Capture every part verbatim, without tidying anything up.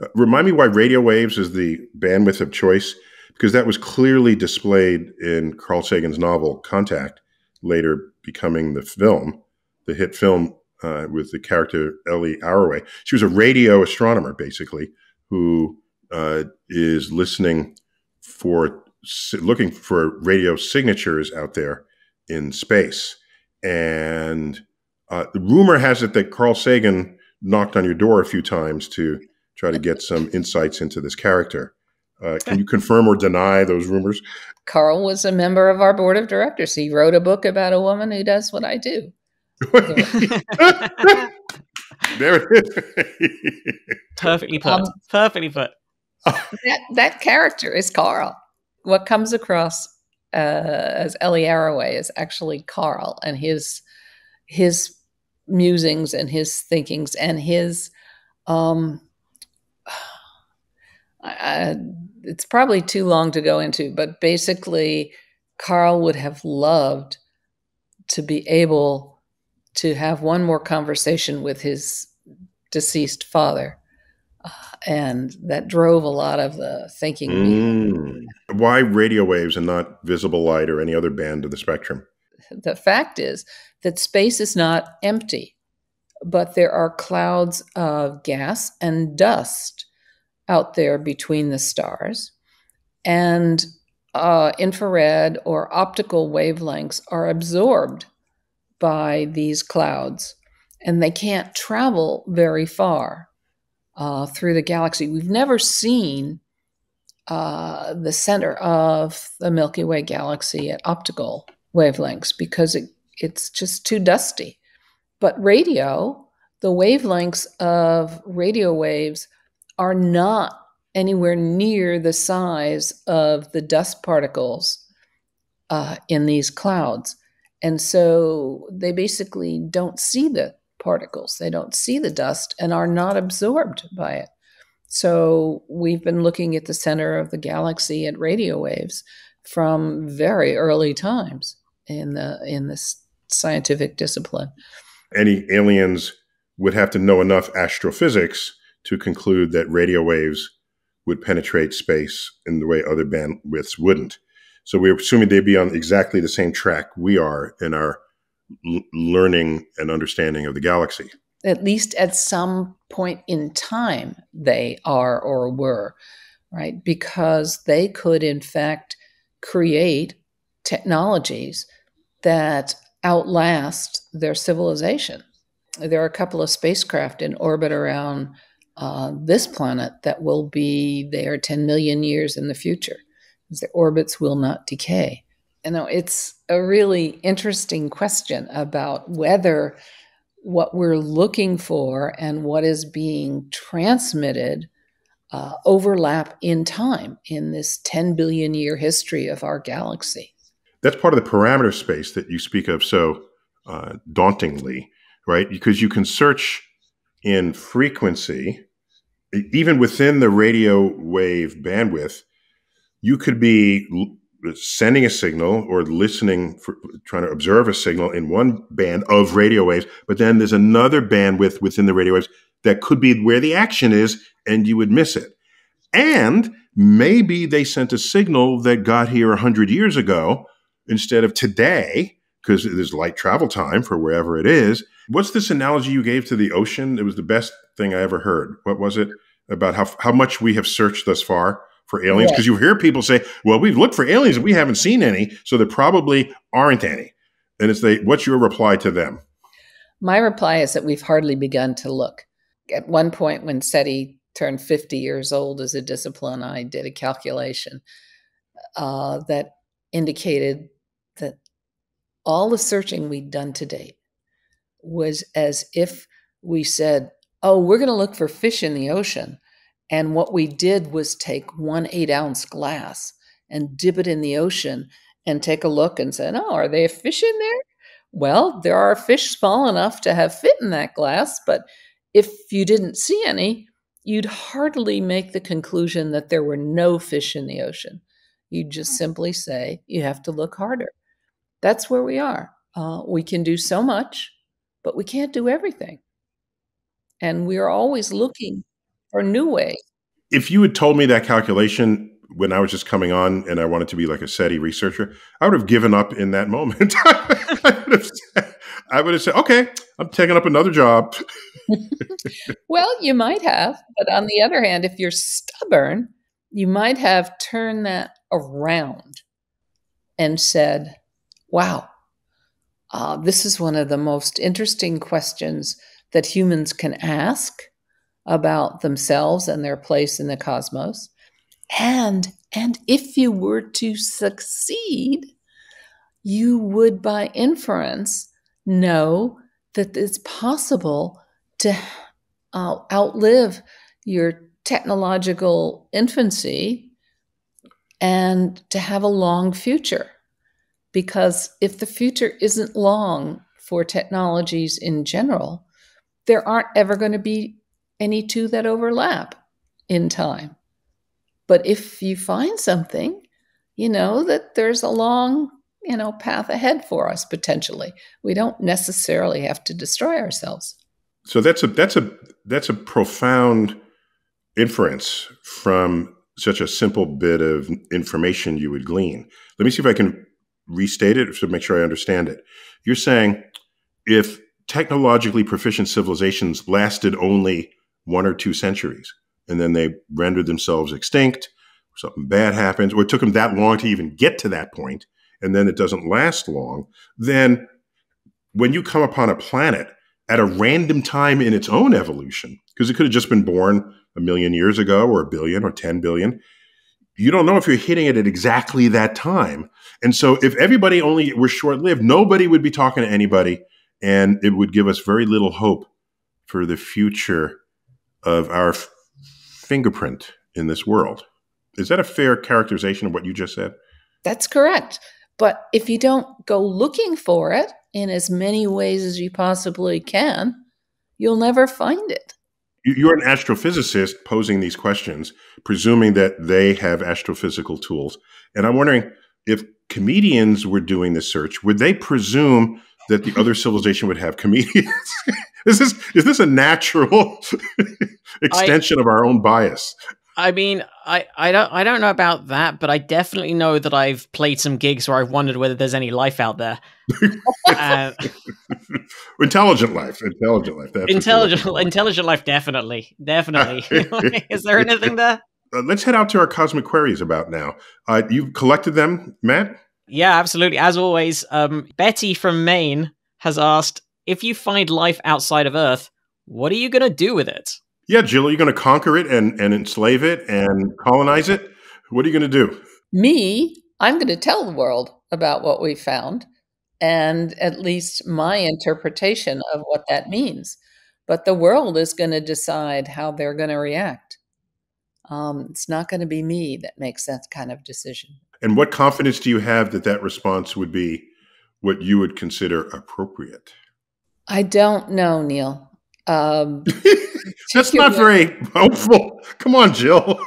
Uh, remind me why radio waves is the bandwidth of choice, because that was clearly displayed in Carl Sagan's novel Contact, later becoming the film, the hit film uh, with the character Ellie Arroway. She was a radio astronomer, basically, who uh, is listening for, looking for radio signatures out there in space. And uh, the rumor has it that Carl Sagan knocked on your door a few times to try to get some insights into this character. Uh, can you confirm or deny those rumors? Carl was a member of our board of directors. He wrote a book about a woman who does what I do. There it is. Perfectly put. Um, Perfectly put. That, that character is Carl. What comes across uh, as Ellie Arroway is actually Carl and his his musings and his thinkings and his... Um, I, it's probably too long to go into, but basically Carl would have loved to be able to have one more conversation with his deceased father. Uh, and that drove a lot of the thinking. Mm. Why radio waves and not visible light or any other band of the spectrum? The fact is that space is not empty, but there are clouds of gas and dust out there between the stars, and uh, infrared or optical wavelengths are absorbed by these clouds, and they can't travel very far uh, through the galaxy. We've never seen uh, the center of the Milky Way galaxy at optical wavelengths because it, it's just too dusty. But radio, the wavelengths of radio waves are not anywhere near the size of the dust particles uh, in these clouds. And so they basically don't see the particles. They don't see the dust and are not absorbed by it. So we've been looking at the center of the galaxy at radio waves from very early times in the in this scientific discipline. Any aliens would have to know enough astrophysics to conclude that radio waves would penetrate space in the way other bandwidths wouldn't. So we're assuming they'd be on exactly the same track we are in our l learning and understanding of the galaxy. At least at some point in time they are or were, right? Because they could in fact create technologies that outlast their civilization. There are a couple of spacecraft in orbit around Uh, this planet that will be there ten million years in the future, because the orbits will not decay. You know, it's a really interesting question about whether what we're looking for and what is being transmitted uh, overlap in time in this ten billion year history of our galaxy. That's part of the parameter space that you speak of so uh, dauntingly, right? Because you can search in frequency, even within the radio wave bandwidth, you could be sending a signal or listening, for, trying to observe a signal in one band of radio waves, but then there's another bandwidth within the radio waves that could be where the action is, and you would miss it. And maybe they sent a signal that got here a hundred years ago instead of today, because there's light travel time for wherever it is. What's this analogy you gave to the ocean? It was the best thing I ever heard. What was it about how, how much we have searched thus far for aliens? Because yeah. You hear people say, well, we've looked for aliens and we haven't seen any, so there probably aren't any. And it's they, what's your reply to them? My reply is that we've hardly begun to look. At one point when SETI turned fifty years old as a discipline, I did a calculation uh, that indicated that all the searching we'd done to date was as if we said, oh, we're going to look for fish in the ocean. And what we did was take one eight ounce glass and dip it in the ocean and take a look and say, oh, are there fish in there? Well, there are fish small enough to have fit in that glass. But if you didn't see any, you'd hardly make the conclusion that there were no fish in the ocean. You'd just simply say you have to look harder. That's where we are. Uh, we can do so much, but we can't do everything. And we are always looking or new ways. If you had told me that calculation when I was just coming on and I wanted to be like a SETI researcher, I would have given up in that moment. I would have said, I would have said, okay, I'm taking up another job. Well, you might have. But on the other hand, if you're stubborn, you might have turned that around and said, wow, uh, this is one of the most interesting questions that humans can ask about themselves and their place in the cosmos. And, and if you were to succeed, you would by inference know that it's possible to uh, outlive your technological infancy and to have a long future. Because if the future isn't long for technologies in general, there aren't ever going to be any two that overlap in time. But if you find something, you know that there's a long, you know, path ahead for us potentially. We don't necessarily have to destroy ourselves. So that's a that's a that's a profound inference from such a simple bit of information you would glean. Let me see if I can restate it to make sure I understand it. You're saying if technologically proficient civilizations lasted only one or two centuries, and then they rendered themselves extinct, something bad happens, or it took them that long to even get to that point, and then it doesn't last long, then when you come upon a planet at a random time in its own evolution, because it could have just been born a million years ago or a billion or ten billion, you don't know if you're hitting it at exactly that time. And so if everybody only were short-lived, nobody would be talking to anybody, and it would give us very little hope for the future of our fingerprint in this world. Is that a fair characterization of what you just said? That's correct. But if you don't go looking for it in as many ways as you possibly can, you'll never find it. You're an astrophysicist posing these questions, presuming that they have astrophysical tools. And I'm wondering if comedians were doing this search, would they presume that the other civilization would have comedians? Is this, is this a natural extension I, of our own bias? I mean, I, I don't I don't know about that, but I definitely know that I've played some gigs where I've wondered whether there's any life out there. uh, intelligent life, intelligent life, that's intelligent, intelligent life, definitely, definitely. Is there anything there? Uh, let's head out to our cosmic queries about now. Uh, you've collected them, Matt? Yeah, absolutely. As always, um, Betty from Maine has asked, if you find life outside of Earth, what are you going to do with it? Yeah, Jill, are you going to conquer it and, and enslave it and colonize it? What are you going to do? Me, I'm going to tell the world about what we found and at least my interpretation of what that means. But the world is going to decide how they're going to react. Um, it's not going to be me that makes that kind of decision. And what confidence do you have that that response would be what you would consider appropriate? I don't know, Neil. Um, That's not very hopeful. Come on, Jill.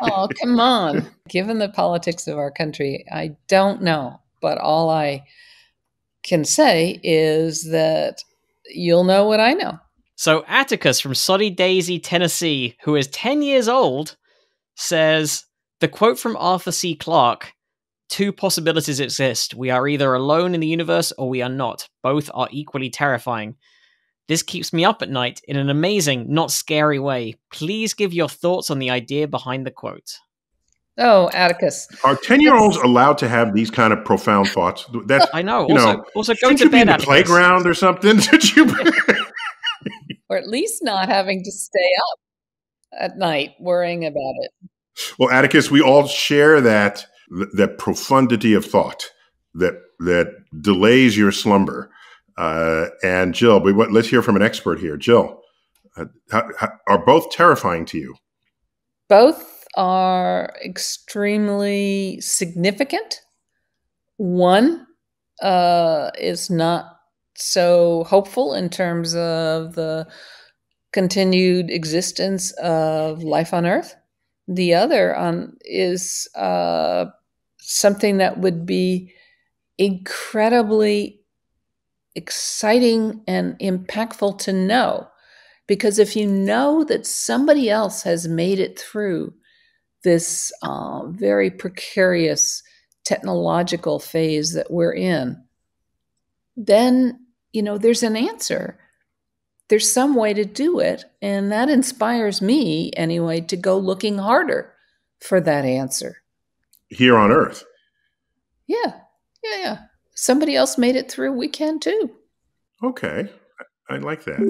Oh, come on. Given the politics of our country, I don't know. But all I can say is that you'll know what I know. So Atticus from Soddy Daisy, Tennessee, who is ten years old, says, the quote from Arthur C. Clarke, two possibilities exist. We are either alone in the universe or we are not. Both are equally terrifying. This keeps me up at night in an amazing, not scary way. Please give your thoughts on the idea behind the quote. Oh, Atticus. Are ten-year-olds allowed to have these kind of profound thoughts? That's, I know. You also, know. also go to bed, be in the Atticus. Playground or something? You or at least not having to stay up at night worrying about it. Well, Atticus, we all share that that profundity of thought that that delays your slumber. Uh, and Jill, we want, let's hear from an expert here. Jill, uh, how, how, are both terrifying to you? Both are extremely significant. One uh, is not so hopeful in terms of the continued existence of life on Earth. The other um, is uh, something that would be incredibly exciting and impactful to know. Because if you know that somebody else has made it through this uh, very precarious technological phase that we're in, then, you know, there's an answer. There's some way to do it. And that inspires me, anyway, to go looking harder for that answer. Here on Earth. Yeah, yeah, yeah. Somebody else made it through. We can too. Okay, I, I like that.